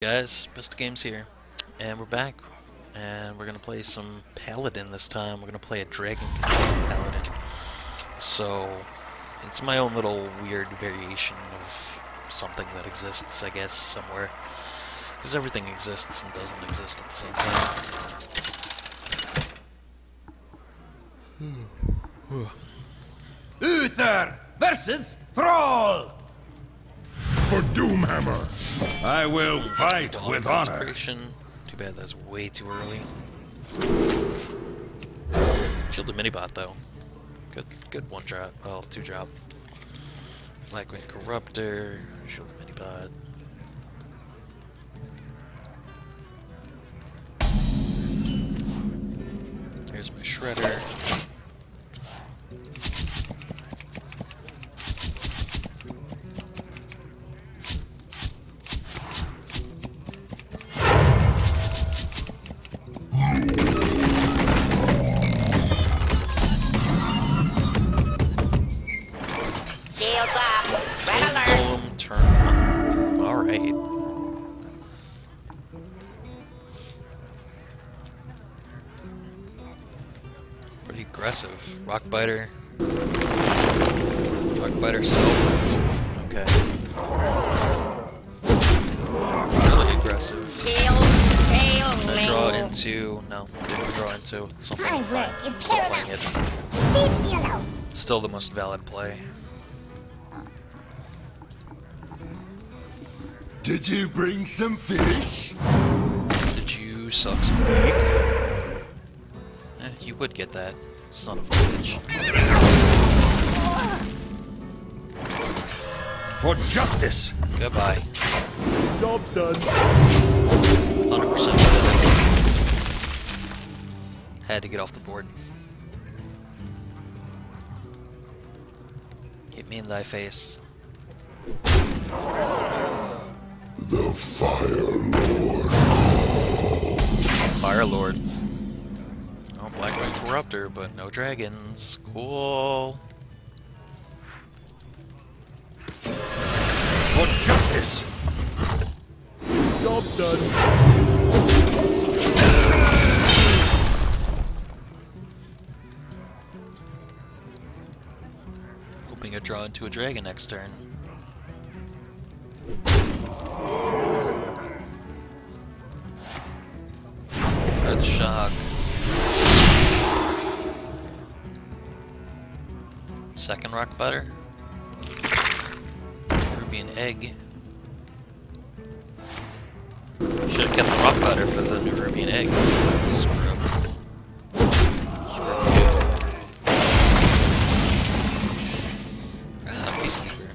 Guys, BestAtGames here, and we're back, and we're gonna play some Paladin this time. We're gonna play a Dragon Control Paladin. So, it's my own little weird variation of something that exists, I guess, somewhere. Because everything exists and doesn't exist at the same time. Uther versus Thrall! For Doomhammer, I will fight with honor. Too bad that's way too early. Shielded minibot though, good one drop. Well, two drop. Blackwing Corruptor, shielded minibot. Here's my shredder. Aggressive. Rockbiter. Rockbiter self. Okay. Really aggressive. I draw into. No, didn't draw into. Something. It's still the most valid play. Did you bring some fish? Did you suck some dick? Eh, you would get that. Son of a bitch. For justice! Goodbye. Job's done. 100% had to get off the board. Hit me in thy face. The Fire Lord. Fire Lord. Blackwing Corruptor, but no dragons. Cool. For justice! Job's done. Hoping I draw into a dragon next turn. Earth shock. Second Rockbiter, Nerubian Egg. Should have kept the Rockbiter for the Nerubian Egg. Screw. Peacekeeper.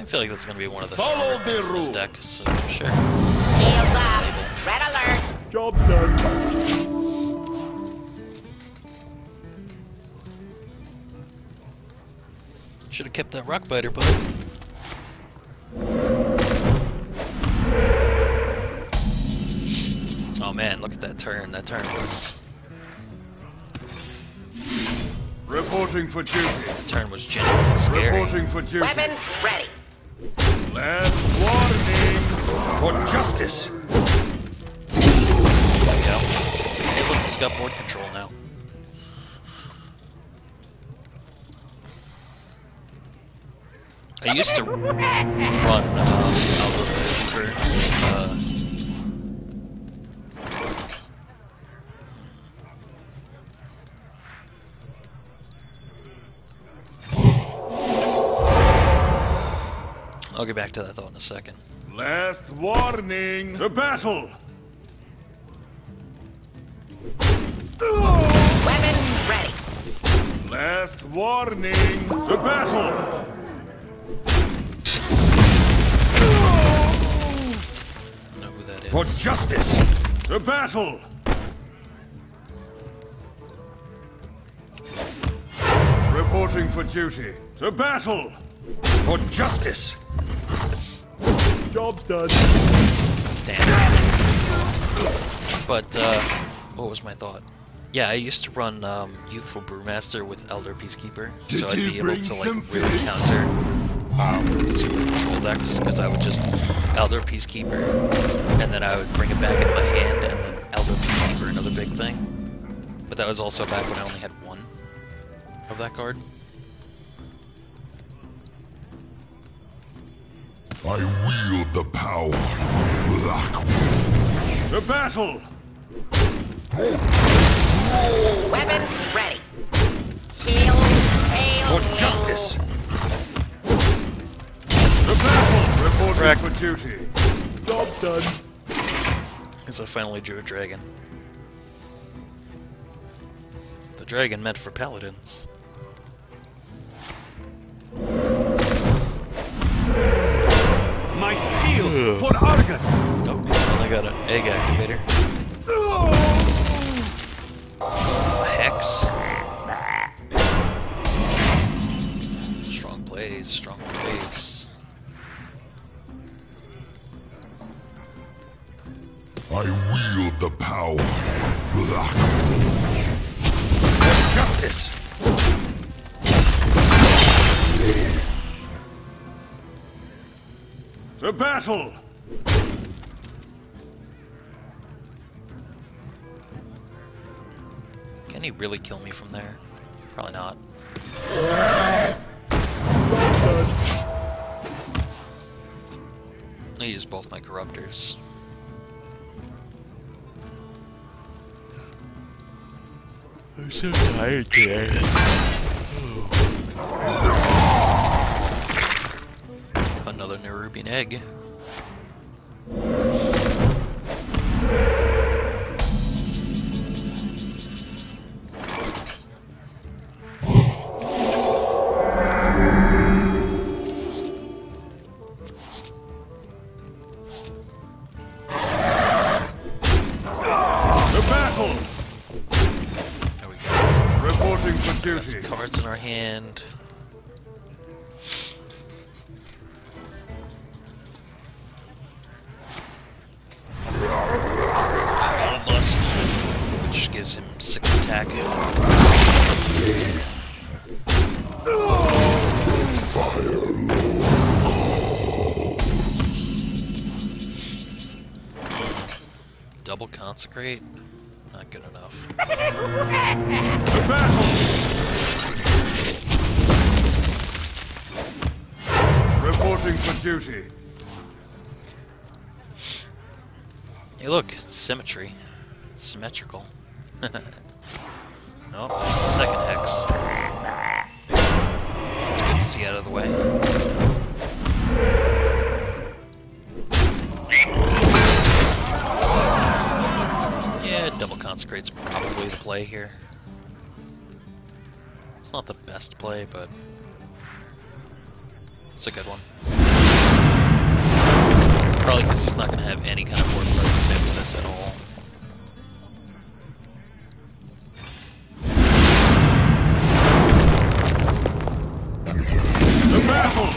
I feel like that's gonna be one of the stronger cards in this deck, so sure. Red alert. Job's done. Should have kept that Rockbiter, but oh man, look at that turn. That turn was reporting for duty. That turn was genuinely scary. Reporting for duty. Weapons ready. Last warning for justice. There we go. Hey, look, he's got board control now. I used to run Elder Peacekeeper. I'll get back to that thought in a second. Last warning to battle. Weapons ready. Last warning to battle. For justice! To battle! Reporting for duty. To battle! For justice! Job's done. Damn. But, what was my thought? Yeah, I used to run Youthful Brewmaster with Elder Peacekeeper, so I'd be able to, like, really counter super control decks, because I would just Elder Peacekeeper, and then I would bring it back in my hand, and then Elder Peacekeeper, another big thing. But that was also back when I only had one of that card. I wield the power of Blackwing. The battle! Weapons ready. Hail, hail, for justice! The battle! Report back for duty. Job done. Because I finally drew a dragon. The dragon meant for paladins. My shield for Argon! Oh, well, I got an egg activator. A hex. Strong plays, strong plays. I wield the power of Black. For justice! To battle! Can he really kill me from there? Probably not. I used both my corruptors. I'm so tired today. Another Nerubian egg. Hand. Bloodlust, which gives him 6 attack. Double consecrate? Not good enough. The battle! Reporting for duty. Hey, look, it's symmetry. It's symmetrical. Nope, there's the second hex. It's good to see out of the way. Yeah, double consecrate's probably the play here. It's not the best play, but it's a good one. Probably because it's not going to have any kind of board presence after this at all. The battle!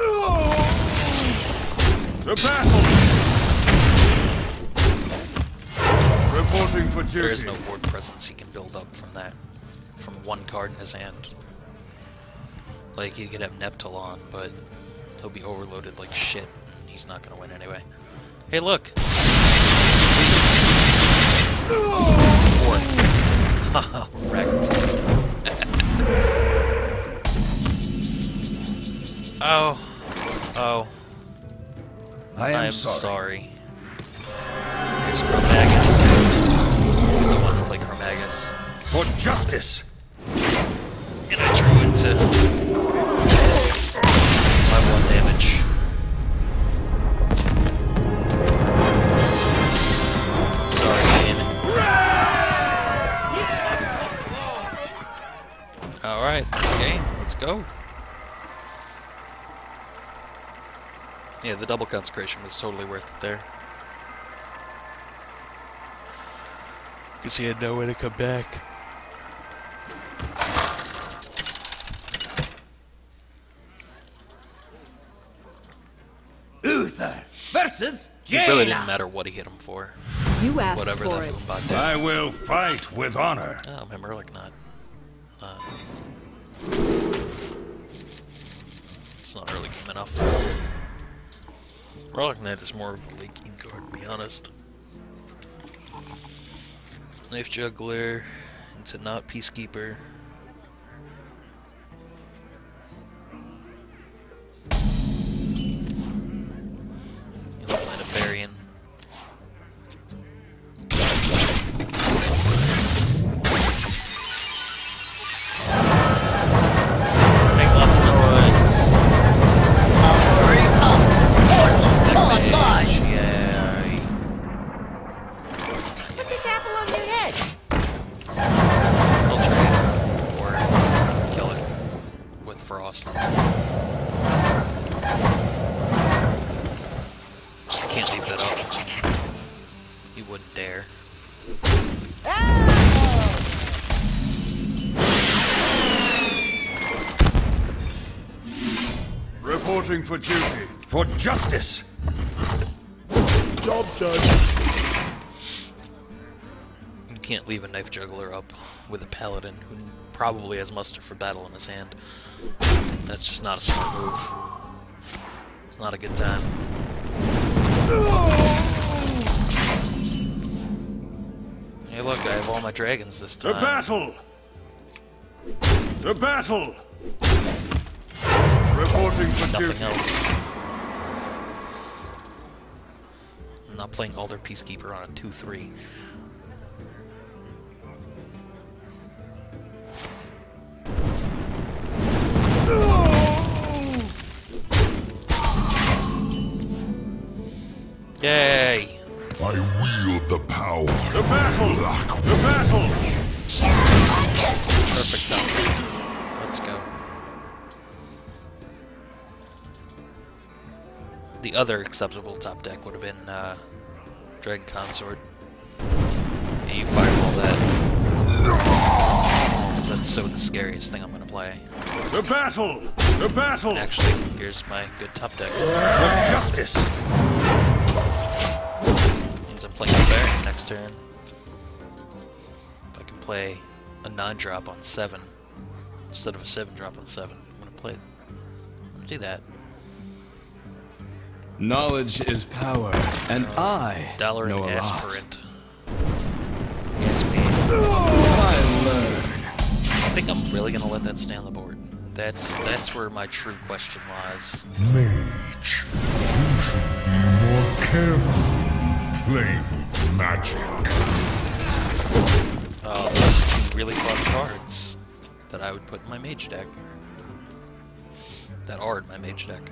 Oh! The battle! Reporting for duty. There is no board presence he can build up from that. From one card in his hand. Like, he could have Neptalon, but he'll be overloaded like shit, and he's not gonna win anyway. Hey, look! Four. Haha, wrecked. Oh. Oh. I am sorry. Here's Chromaggus. He was the one who played Chromaggus. For justice! And I drew into... Go. Yeah, the double consecration was totally worth it there. Because he had no way to come back. Uther versus Jaina. It really didn't matter what he hit him for. You asked whatever for that it. Did. I will fight with honor. Oh, my Murloc not. not early game enough. Rock Knight is more of a late game card, to be honest. Knife Juggler into not Peacekeeper. You look like Nefarian. For duty. For justice. Job done. You can't leave a Knife Juggler up with a Paladin who probably has Muster for Battle in his hand. That's just not a smart move. It's not a good time. Hey look, I have all my dragons this time. To battle! To battle! Reporting for nothing else. I'm not playing Elder Peacekeeper on a 2-3. No! Yay! I wield the power. The battle! The battle! Perfect time. Let's go. The other acceptable top deck would have been Dragon Consort. And you fireball that. Because that's so the scariest thing I'm going to play. The battle! The battle! And actually, here's my good top deck. For justice! Means I'm playing the Baron next turn. If I can play a 9-drop on 7 instead of a 7-drop on 7, I'm going to play. I'm going to do that. Knowledge is power, and I dollar know an aspirant. Yes, me. I learn. I think I'm really gonna let that stay on the board. That's where my true question lies. Mage, you should be more careful playing with magic. Oh, those are two really fun cards that I would put in my mage deck. That are in my mage deck.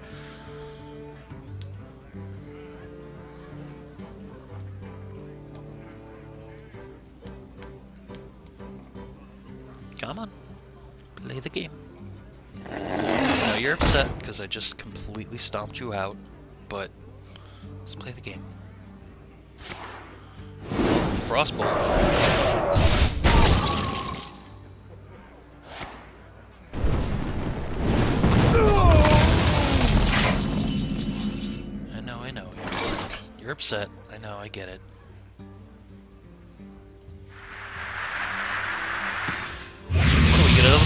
Come on, play the game. Now you're upset because I just completely stomped you out, but let's play the game. Frostbolt. I know, you're upset. You're upset. I know, I get it.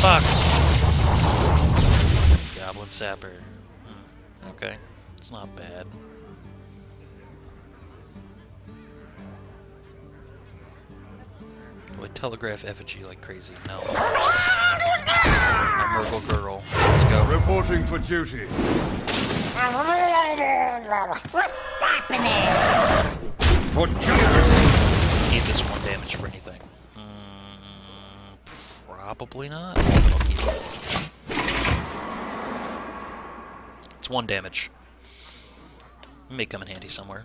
Box. Goblin sapper. Okay, it's not bad. Do I telegraph effigy like crazy? No. A Merkle girl. Let's go. Reporting for duty. What's happening? For justice. Need this one damage for anything. Probably not. It's one damage. It may come in handy somewhere.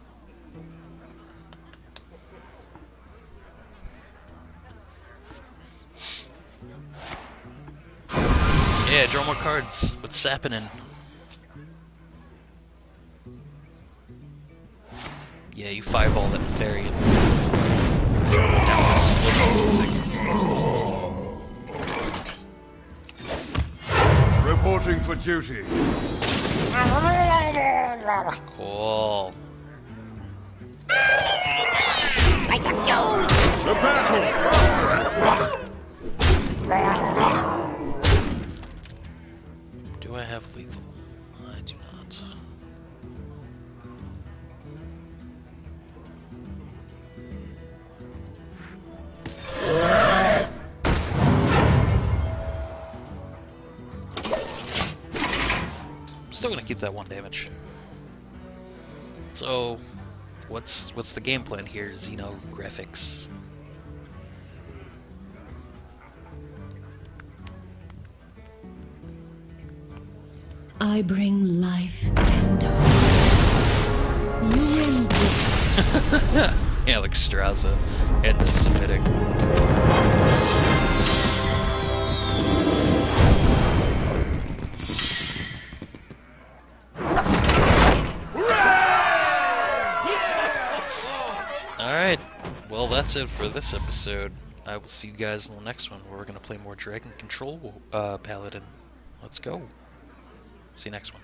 Yeah, draw more cards. What's happening? Yeah, you fireball that Nefarian. Down music. Reporting for duty. Cool. I got you. The battle. Do I have lethal? I that 1 damage. So, what's the game plan here, Xenographics? I bring life and hope. You win this. Alexstrasza and the Semitic. Alright, well that's it for this episode. I will see you guys in the next one where we're going to play more Dragon Control Paladin. Let's go. See you next one.